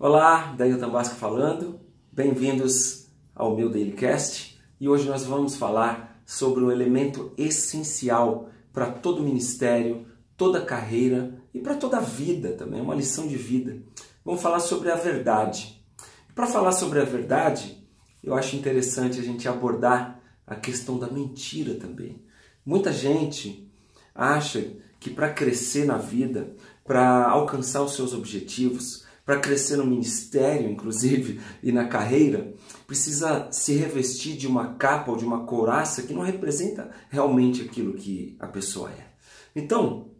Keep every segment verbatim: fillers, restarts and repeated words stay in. Olá, Daniel Tambasco falando, bem-vindos ao meu Daily Cast, e hoje nós vamos falar sobre um elemento essencial para todo ministério, toda carreira e para toda a vida também, uma lição de vida. Vamos falar sobre a verdade. Para falar sobre a verdade, eu acho interessante a gente abordar a questão da mentira também. Muita gente acha que para crescer na vida, para alcançar os seus objetivos, para crescer no ministério, inclusive, e na carreira, precisa se revestir de uma capa ou de uma couraça que não representa realmente aquilo que a pessoa é. Então,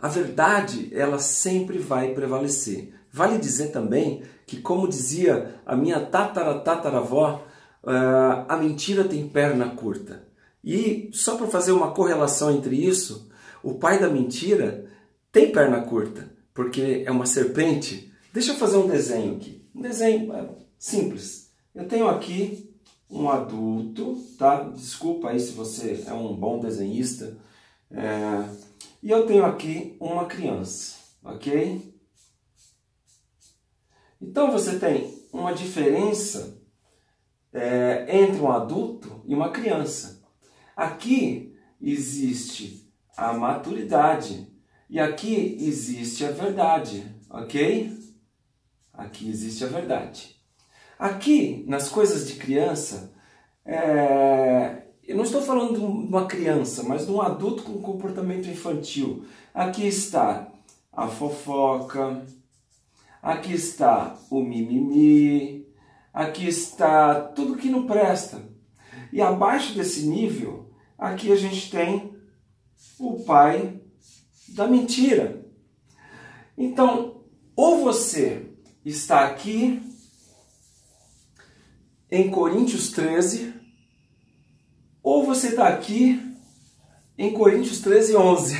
a verdade, ela sempre vai prevalecer. Vale dizer também que, como dizia a minha tatara-tataravó, a mentira tem perna curta. E só para fazer uma correlação entre isso, o pai da mentira tem perna curta, porque é uma serpente. Deixa eu fazer um desenho aqui, um desenho simples. Eu tenho aqui um adulto, tá? Desculpa aí se você é um bom desenhista. É... E eu tenho aqui uma criança, ok? Então você tem uma diferença é, entre um adulto e uma criança. Aqui existe a maturidade e aqui existe a verdade, ok? Aqui existe a verdade. Aqui, nas coisas de criança, é... eu não estou falando de uma criança, mas de um adulto com comportamento infantil. Aqui está a fofoca, aqui está o mimimi, aqui está tudo que não presta. E abaixo desse nível, aqui a gente tem o pai da mentira. Então, ou você está aqui em Coríntios treze, ou você está aqui em Coríntios treze, onze.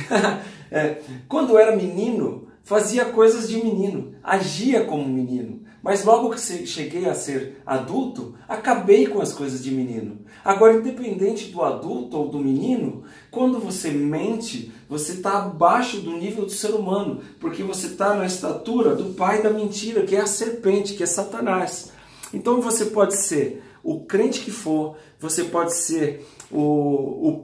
É, quando era menino, fazia coisas de menino, agia como menino. Mas logo que cheguei a ser adulto, acabei com as coisas de menino. Agora, independente do adulto ou do menino, quando você mente, você está abaixo do nível do ser humano, porque você está na estatura do pai da mentira, que é a serpente, que é Satanás. Então você pode ser o crente que for, você pode ser o,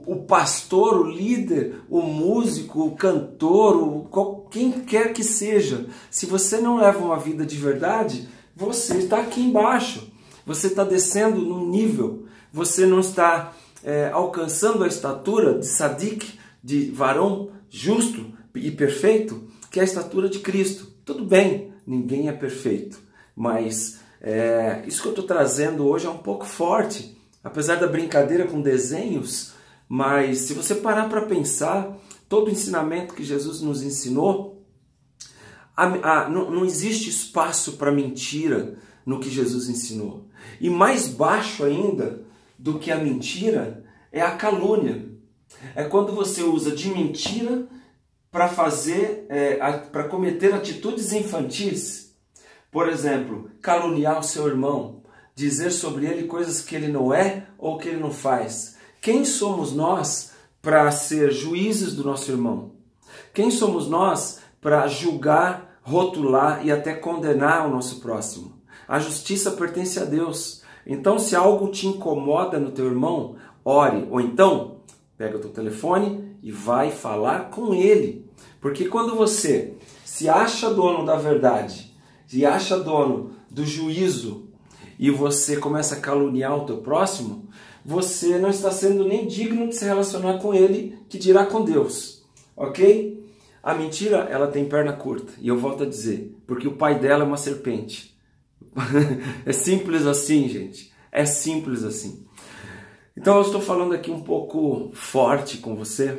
o, o pastor, o líder, o músico, o cantor, o, qual, quem quer que seja. Se você não leva uma vida de verdade, você está aqui embaixo, você está descendo num nível, você não está é, alcançando a estatura de sadique, de varão justo e perfeito, que é a estatura de Cristo. Tudo bem, ninguém é perfeito, mas É, isso que eu estou trazendo hoje é um pouco forte, apesar da brincadeira com desenhos, mas se você parar para pensar, todo o ensinamento que Jesus nos ensinou, a, a, não, não existe espaço para mentira no que Jesus ensinou. E mais baixo ainda do que a mentira é a calúnia. É quando você usa de mentira para fazer, é, para cometer atitudes infantis. Por exemplo, caluniar o seu irmão, dizer sobre ele coisas que ele não é ou que ele não faz. Quem somos nós para ser juízes do nosso irmão? Quem somos nós para julgar, rotular e até condenar o nosso próximo? A justiça pertence a Deus. Então, se algo te incomoda no teu irmão, ore. Ou então, pega o teu telefone e vai falar com ele. Porque quando você se acha dono da verdade, se acha dono do juízo e você começa a caluniar o teu próximo, você não está sendo nem digno de se relacionar com ele, que dirá com Deus, ok? A mentira, ela tem perna curta, e eu volto a dizer, porque o pai dela é uma serpente. É simples assim, gente, é simples assim. Então eu estou falando aqui um pouco forte com você,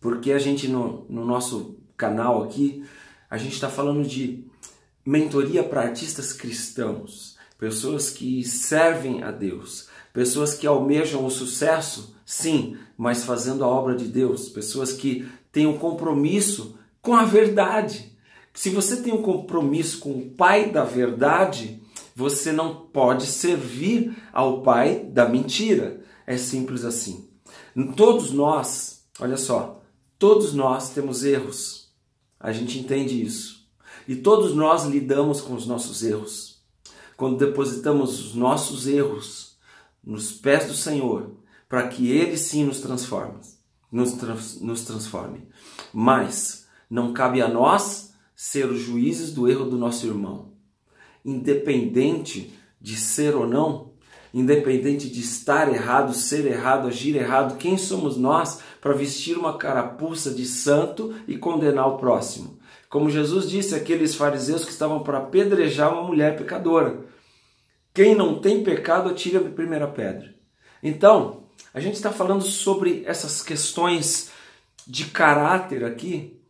porque a gente no, no nosso canal aqui, a gente está falando de mentoria para artistas cristãos, pessoas que servem a Deus, pessoas que almejam o sucesso, sim, mas fazendo a obra de Deus, pessoas que têm um compromisso com a verdade. Se você tem um compromisso com o Pai da verdade, você não pode servir ao Pai da mentira. É simples assim. Todos nós, olha só, todos nós temos erros. A gente entende isso. E todos nós lidamos com os nossos erros. Quando depositamos os nossos erros nos pés do Senhor, para que Ele sim nos transforme, nos, trans, nos transforme. Mas não cabe a nós ser os juízes do erro do nosso irmão. Independente de ser ou não, independente de estar errado, ser errado, agir errado, quem somos nós para vestir uma carapuça de santo e condenar o próximo? Como Jesus disse àqueles fariseus que estavam para apedrejar uma mulher pecadora: quem não tem pecado, atira a primeira pedra. Então, a gente está falando sobre essas questões de caráter aqui,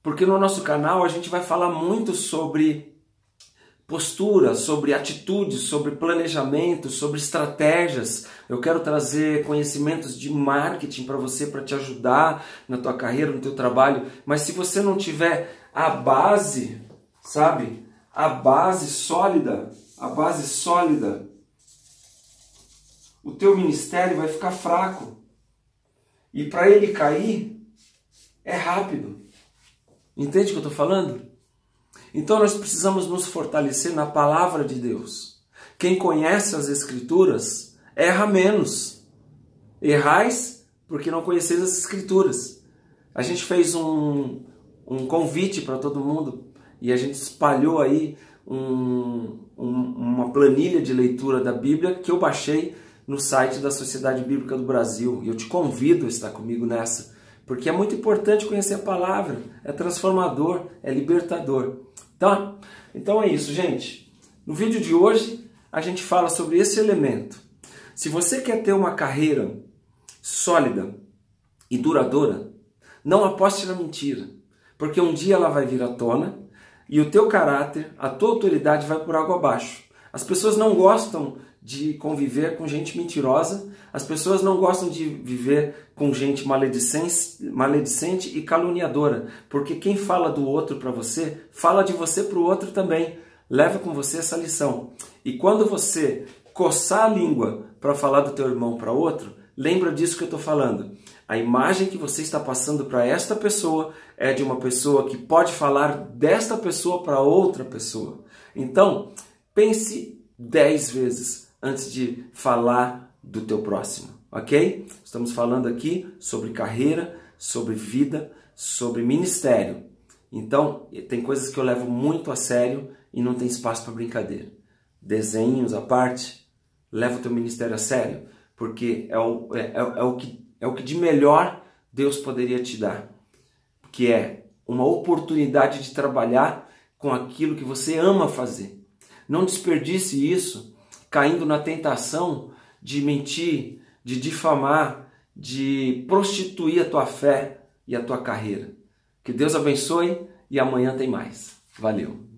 porque no nosso canal a gente vai falar muito sobre postura, sobre atitudes, sobre planejamento, sobre estratégias. Eu quero trazer conhecimentos de marketing para você, para te ajudar na tua carreira, no teu trabalho. Mas se você não tiver a base, sabe? A base sólida, a base sólida, o teu ministério vai ficar fraco. E para ele cair, é rápido. Entende o que eu estou falando? Então nós precisamos nos fortalecer na palavra de Deus. Quem conhece as Escrituras, erra menos. Errais porque não conheceis as Escrituras. A gente fez um, um convite para todo mundo e a gente espalhou aí um, um, uma planilha de leitura da Bíblia que eu baixei no site da Sociedade Bíblica do Brasil. E eu te convido a estar comigo nessa, porque é muito importante conhecer a palavra. É transformador, é libertador. Tá? Então é isso, gente. No vídeo de hoje a gente fala sobre esse elemento. Se você quer ter uma carreira sólida e duradoura, não aposte na mentira, porque um dia ela vai vir à tona e o teu caráter, a tua autoridade vai por água abaixo. As pessoas não gostam de conviver com gente mentirosa, as pessoas não gostam de viver com gente maledicente, maledicente e caluniadora, porque quem fala do outro para você, fala de você para o outro também. Leva com você essa lição. E quando você coçar a língua para falar do teu irmão para outro, lembra disso que eu estou falando. A imagem que você está passando para esta pessoa é de uma pessoa que pode falar desta pessoa para outra pessoa. Então, pense dez vezes antes de falar do teu próximo, ok? Estamos falando aqui sobre carreira, sobre vida, sobre ministério. Então, tem coisas que eu levo muito a sério e não tem espaço para brincadeira. Desenhos à parte, leva o teu ministério a sério, porque é o, é, é, é o que, é o que de melhor Deus poderia te dar, que é uma oportunidade de trabalhar com aquilo que você ama fazer. Não desperdice isso, caindo na tentação de mentir, de difamar, de prostituir a tua fé e a tua carreira. Que Deus abençoe e amanhã tem mais. Valeu!